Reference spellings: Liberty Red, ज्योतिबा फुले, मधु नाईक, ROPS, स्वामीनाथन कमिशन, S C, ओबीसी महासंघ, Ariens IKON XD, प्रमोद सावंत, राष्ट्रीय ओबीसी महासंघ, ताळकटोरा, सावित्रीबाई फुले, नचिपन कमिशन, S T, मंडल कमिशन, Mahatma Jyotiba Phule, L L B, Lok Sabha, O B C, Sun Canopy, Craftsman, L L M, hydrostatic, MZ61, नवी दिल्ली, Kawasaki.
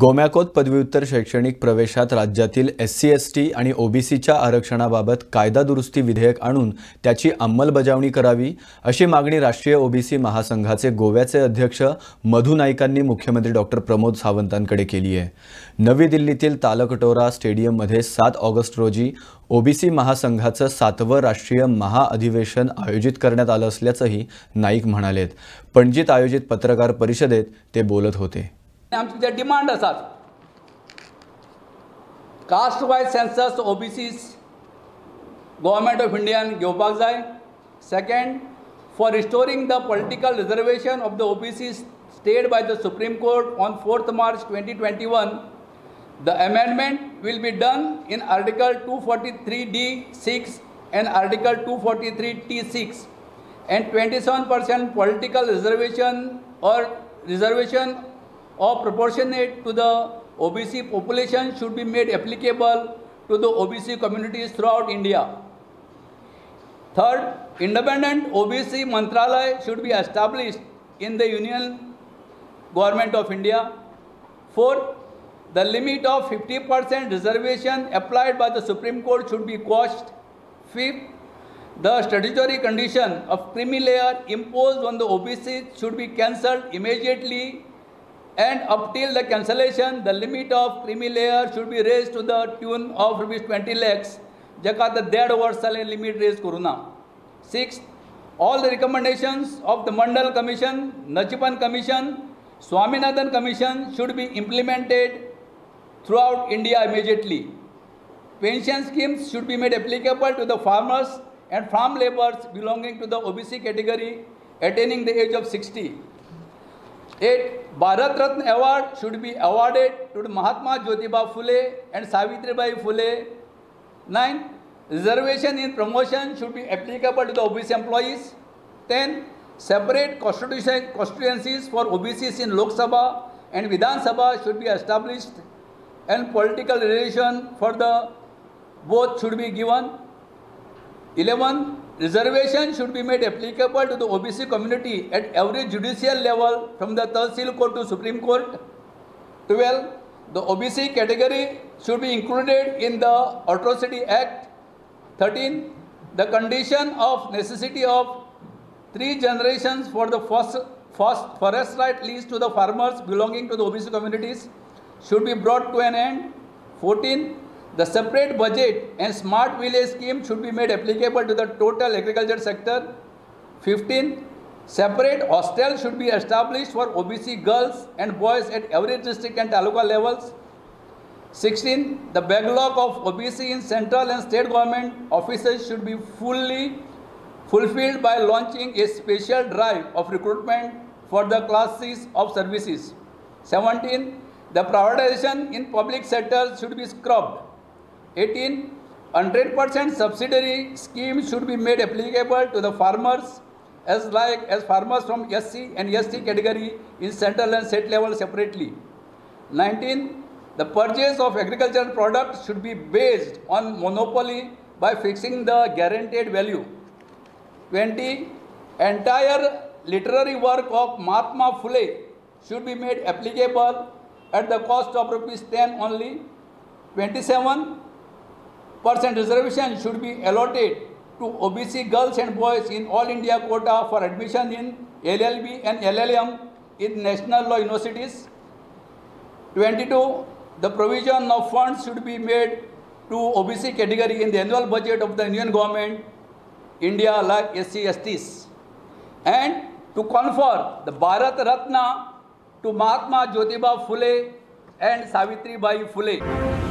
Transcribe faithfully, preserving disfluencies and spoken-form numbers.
गोम्याकोत पदव्युत्तर शैक्षणिक प्रवेशात राज्यातील एस सी एस टी आणि ओबीसीच्या आरक्षणाबाबत कायदा दुरुस्ती विधेयक आणून त्याची अंमलबजावणी करावी अशी मागणी राष्ट्रीय ओबीसी महासंघाचे गोव्याचे अध्यक्ष मधु नाईकांनी मुख्यमंत्री डॉक्टर प्रमोद सावंतांकडे केली आहे। नवी दिल्लीतील ताळकटोरा स्टेडियममध्ये सात ऑगस्ट रोजी ओबीसी महासंघाचं सातवं राष्ट्रीय महाअधिवेशन आयोजित करण्यात आलं असल्याचंही नाईक म्हणालेत। पणजीत आयोजित पत्रकार परिषदेत ते बोलत होते। आमची जे डिमांड आसात caste wise census OBCs government of इंडियान घेवपाक जाय। Second, for restoring the political reservation of the OBC stayed by the supreme court on fourth March twenty twenty one the amendment will be done in article two forty three D six and article two forty three T six and twenty seven percent political reservation और reservation or proportionate to the O B C population should be made applicable to the O B C communities throughout India. Third, independent O B C Mantralaya should be established in the Union Government of India. Fourth, the limit of fifty percent reservation applied by the Supreme Court should be quashed. Fifth, the statutory condition of creamy layer imposed on the O B C should be cancelled immediately. And up till the cancellation, the limit of creamy layer should be raised to the tune of rupees twenty lakhs, jaka the dead oversale limit raised koruna. Sixth, all the recommendations of the Mandal Commission, Nachipan Commission, Swaminathan Commission should be implemented throughout India immediately. Pension schemes should be made applicable to the farmers and farm laborers belonging to the O B C category attaining the age of sixty. Eight, Bharat Ratna Award should be awarded to the Mahatma Jyotiba Fule and Savitribai Phule. Nine, reservation in promotion should be applicable to the O B C employees. Ten, separate constitution constituencies for O B Cs in Lok Sabha and Vidhan Sabha should be established, and political relation for the both should be given. Eleven. Reservation should be made applicable to the O B C community at every judicial level from the Tehsil Court to Supreme Court. Twelve, the O B C category should be included in the Atrocity Act. Thirteen, the condition of necessity of three generations for the first, first forest right lease to the farmers belonging to the O B C communities should be brought to an end. Fourteen. The separate budget and smart village scheme should be made applicable to the total agriculture sector. Fifteen, separate hostels should be established for O B C girls and boys at every district and taluka levels. Sixteen, the backlog of O B C in central and state government offices should be fully fulfilled by launching a special drive of recruitment for the classes of services. Seventeen, the privatization in public sectors should be scrubbed. eighteen. one hundred percent subsidiary scheme should be made applicable to the farmers as like as farmers from S C and S T category in central and state level separately. nineteen. The purchase of agricultural products should be based on monopoly by fixing the guaranteed value. twenty. Entire literary work of Mahatma Phule should be made applicable at the cost of rupees ten only. twenty-seven. Percent reservation should be allotted to O B C girls and boys in all India quota for admission in L L B and L L M in national law universities. twenty-two. The provision of funds should be made to O B C category in the annual budget of the Indian government, India like S C S Ts. And to confer the Bharat Ratna to Mahatma Jyotiba Phule and Savitribai Phule.